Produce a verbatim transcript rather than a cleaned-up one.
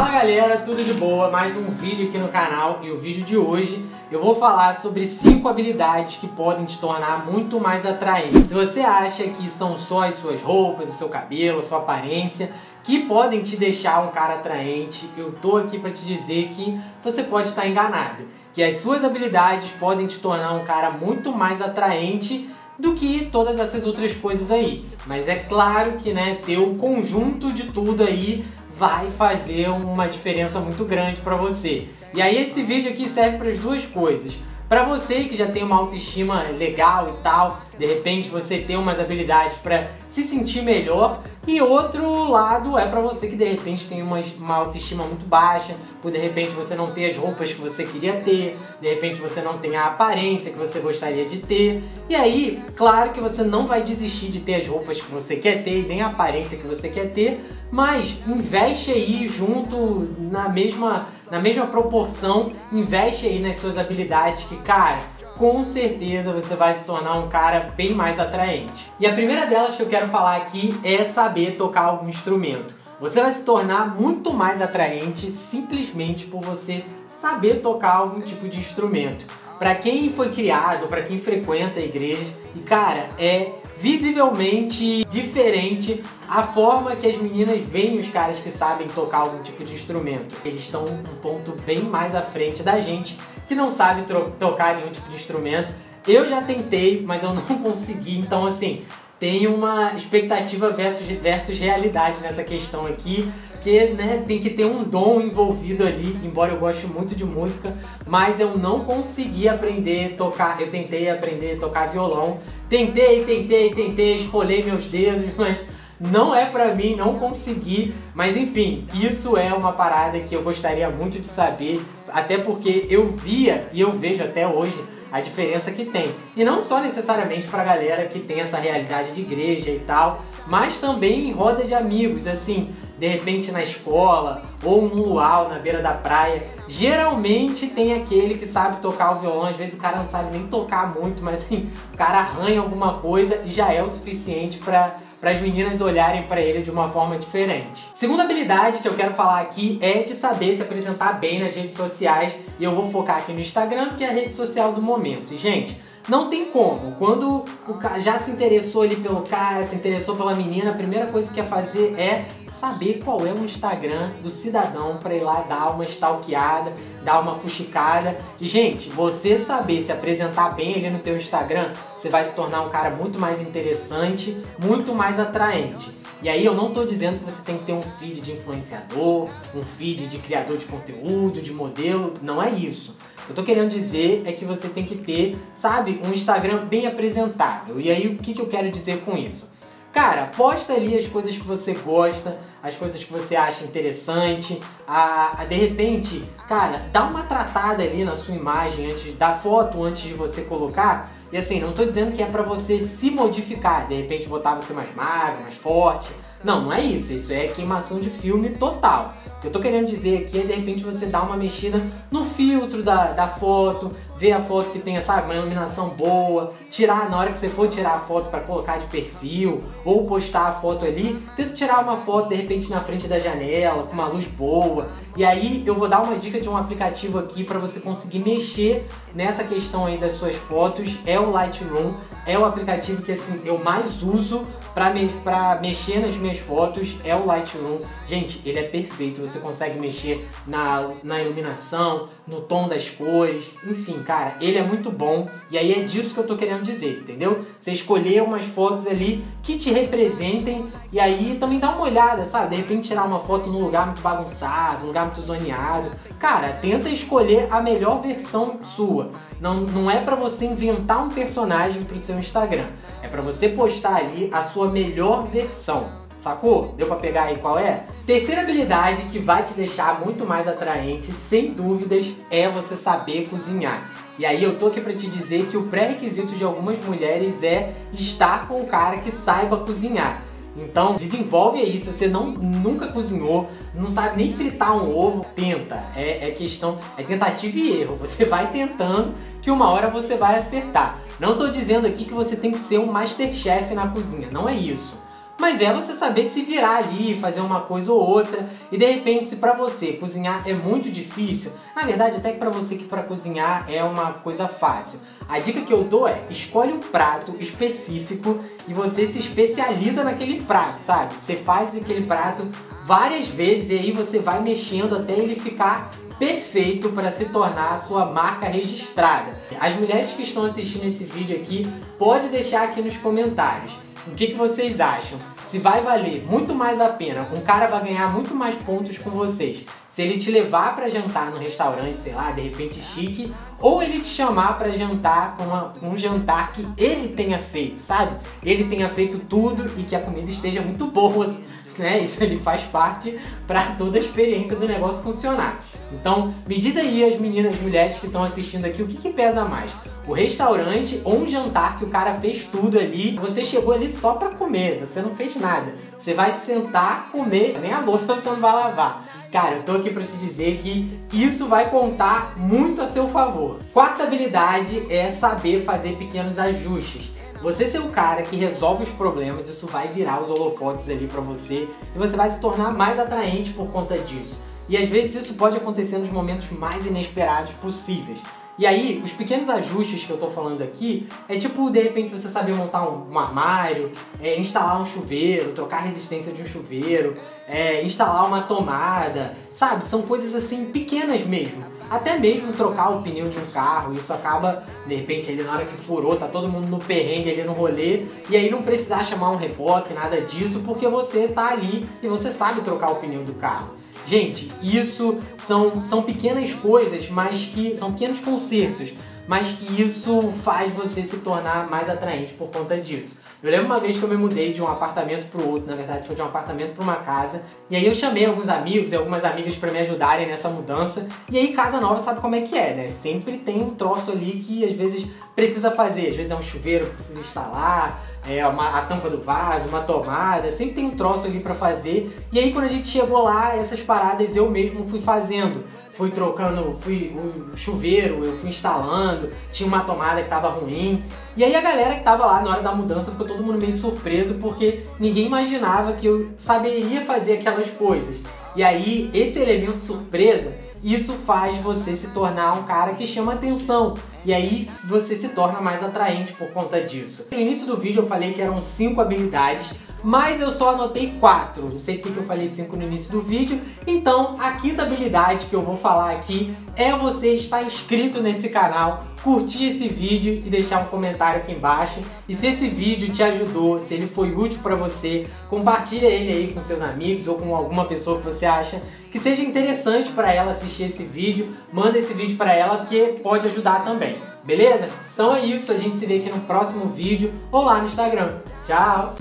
Fala galera, tudo de boa? Mais um vídeo aqui no canal e o vídeo de hoje eu vou falar sobre cinco habilidades que podem te tornar muito mais atraente. Se você acha que são só as suas roupas, o seu cabelo, a sua aparência que podem te deixar um cara atraente, eu tô aqui pra te dizer que você pode estar enganado, que as suas habilidades podem te tornar um cara muito mais atraente do que todas essas outras coisas aí. Mas é claro que, né, ter o conjunto de tudo aí vai fazer uma diferença muito grande para você. E aí esse vídeo aqui serve para as duas coisas. Para você que já tem uma autoestima legal e tal, de repente você tem umas habilidades para se sentir melhor. E outro lado é para você que de repente tem uma, uma autoestima muito baixa, ou de repente você não tem as roupas que você queria ter, de repente você não tem a aparência que você gostaria de ter. E aí, claro que você não vai desistir de ter as roupas que você quer ter, nem a aparência que você quer ter, mas investe aí junto, na mesma, na mesma proporção, investe aí nas suas habilidades que, cara, com certeza você vai se tornar um cara bem mais atraente. E a primeira delas que eu quero falar aqui é saber tocar algum instrumento. Você vai se tornar muito mais atraente simplesmente por você saber tocar algum tipo de instrumento. Para quem foi criado, para quem frequenta a igreja, e cara, é visivelmente diferente a forma que as meninas veem os caras que sabem tocar algum tipo de instrumento. Eles estão um ponto bem mais à frente da gente, que não sabe tocar nenhum tipo de instrumento. Eu já tentei, mas eu não consegui, então assim, tem uma expectativa versus, versus realidade nessa questão aqui, porque, né, tem que ter um dom envolvido ali, embora eu goste muito de música, mas eu não consegui aprender a tocar. Eu tentei aprender a tocar violão, tentei, tentei, tentei, esfolei meus dedos, mas não é pra mim, não consegui. Mas enfim, isso é uma parada que eu gostaria muito de saber, até porque eu via, e eu vejo até hoje, a diferença que tem. E não só necessariamente pra galera que tem essa realidade de igreja e tal, mas também em roda de amigos, assim, de repente na escola ou no luau, na beira da praia. Geralmente tem aquele que sabe tocar o violão, às vezes o cara não sabe nem tocar muito, mas assim, o cara arranha alguma coisa e já é o suficiente para as meninas olharem para ele de uma forma diferente. Segunda habilidade que eu quero falar aqui é de saber se apresentar bem nas redes sociais, e eu vou focar aqui no Instagram, que é a rede social do momento. E gente, não tem como. Quando o cara já se interessou ali pelo cara, se interessou pela menina, a primeira coisa que quer fazer é saber qual é o Instagram do cidadão para ir lá dar uma stalkeada, dar uma fuxicada. E gente, você saber se apresentar bem ali no teu Instagram, você vai se tornar um cara muito mais interessante, muito mais atraente. E aí eu não tô dizendo que você tem que ter um feed de influenciador, um feed de criador de conteúdo, de modelo, não é isso. Eu tô querendo dizer é que você tem que ter, sabe, um Instagram bem apresentável. E aí o que que eu quero dizer com isso? Cara, posta ali as coisas que você gosta, as coisas que você acha interessante, a, a, de repente, cara, dá uma tratada ali na sua imagem, antes da foto, antes de você colocar. E assim, não tô dizendo que é pra você se modificar, de repente botar você mais magro, mais forte. Não, não é isso. Isso é queimação de filme total. O que eu tô querendo dizer aqui é, de repente, você dar uma mexida no filtro da, da foto, ver a foto que tenha, sabe, uma iluminação boa, tirar, na hora que você for tirar a foto pra colocar de perfil, ou postar a foto ali, tenta tirar uma foto, de repente, na frente da janela, com uma luz boa. E aí, eu vou dar uma dica de um aplicativo aqui pra você conseguir mexer nessa questão aí das suas fotos. É o Lightroom, é o aplicativo que, assim, eu mais uso pra, me, pra mexer nas minhas fotos, é o Lightroom. Gente, ele é perfeito, você consegue mexer na, na iluminação, no tom das cores, enfim, cara, ele é muito bom. E aí é disso que eu tô querendo dizer, entendeu? Você escolher umas fotos ali que te representem, e aí também dá uma olhada, sabe? De repente tirar uma foto num lugar muito bagunçado, num lugar muito zoneado. Cara, tenta escolher a melhor versão sua. Não, não é pra você inventar um personagem pro seu Instagram, é pra você postar ali a sua melhor versão. Sacou? Deu pra pegar aí qual é? Terceira habilidade que vai te deixar muito mais atraente, sem dúvidas, é você saber cozinhar. E aí eu tô aqui pra te dizer que o pré-requisito de algumas mulheres é estar com um cara que saiba cozinhar. Então desenvolve aí, se você não, nunca cozinhou, não sabe nem fritar um ovo, tenta. É, é questão, é tentativa e erro. Você vai tentando que uma hora você vai acertar. Não tô dizendo aqui que você tem que ser um Masterchef na cozinha, não é isso. mas é você saber se virar ali, fazer uma coisa ou outra. E de repente, se pra você cozinhar é muito difícil, na verdade até que pra você que pra cozinhar é uma coisa fácil, a dica que eu dou é, escolhe um prato específico e você se especializa naquele prato, sabe? Você faz aquele prato várias vezes e aí você vai mexendo até ele ficar perfeito para se tornar a sua marca registrada. As mulheres que estão assistindo esse vídeo aqui, pode deixar aqui nos comentários o que que vocês acham. Se vai valer muito mais a pena, um cara vai ganhar muito mais pontos com vocês se ele te levar para jantar no restaurante, sei lá, de repente chique, ou ele te chamar para jantar com uma, um jantar que ele tenha feito, sabe? Ele tenha feito tudo e que a comida esteja muito boa. Né? Isso ele faz parte para toda a experiência do negócio funcionar. Então me diz aí, as meninas, as mulheres que estão assistindo aqui, o que que pesa mais? O restaurante ou um jantar que o cara fez tudo ali, você chegou ali só para comer, você não fez nada. Você vai sentar, comer, nem a louça você não vai lavar. Cara, eu tô aqui pra te dizer que isso vai contar muito a seu favor. Quarta habilidade é saber fazer pequenos ajustes. Você ser o cara que resolve os problemas, isso vai virar os holofotes ali pra você e você vai se tornar mais atraente por conta disso. E às vezes isso pode acontecer nos momentos mais inesperados possíveis. E aí, os pequenos ajustes que eu tô falando aqui é tipo, de repente, você saber montar um, um armário, é, instalar um chuveiro, trocar a resistência de um chuveiro, é, instalar uma tomada, sabe? São coisas assim, pequenas mesmo. Até mesmo trocar o pneu de um carro, isso acaba, de repente, ali na hora que furou, tá todo mundo no perrengue ali no rolê, e aí não precisar chamar um reboque, nada disso, porque você tá ali e você sabe trocar o pneu do carro. Gente, isso são, são pequenas coisas, mas que são pequenos consertos, mas que isso faz você se tornar mais atraente por conta disso. Eu lembro uma vez que eu me mudei de um apartamento para o outro, na verdade foi de um apartamento para uma casa, e aí eu chamei alguns amigos e algumas amigas para me ajudarem nessa mudança, e aí casa nova sabe como é que é, né? Sempre tem um troço ali que às vezes precisa fazer, às vezes é um chuveiro que precisa instalar, é uma, a tampa do vaso, uma tomada, sempre tem um troço ali pra fazer. E aí quando a gente chegou lá, essas paradas eu mesmo fui fazendo. Fui trocando, fui o chuveiro, eu fui instalando, tinha uma tomada que tava ruim. E aí a galera que tava lá na hora da mudança ficou todo mundo meio surpreso, porque ninguém imaginava que eu saberia fazer aquelas coisas. E aí esse elemento de surpresa, isso faz você se tornar um cara que chama atenção. E aí você se torna mais atraente por conta disso. No início do vídeo eu falei que eram cinco habilidades, mas eu só anotei quatro. Não sei porque eu falei cinco no início do vídeo. Então a quinta habilidade que eu vou falar aqui é você estar inscrito nesse canal, curtir esse vídeo e deixar um comentário aqui embaixo. E se esse vídeo te ajudou, se ele foi útil pra você, compartilha ele aí com seus amigos ou com alguma pessoa que você acha que seja interessante pra ela assistir esse vídeo. Manda esse vídeo pra ela, porque pode ajudar também, beleza? Então é isso, a gente se vê aqui no próximo vídeo ou lá no Instagram. Tchau!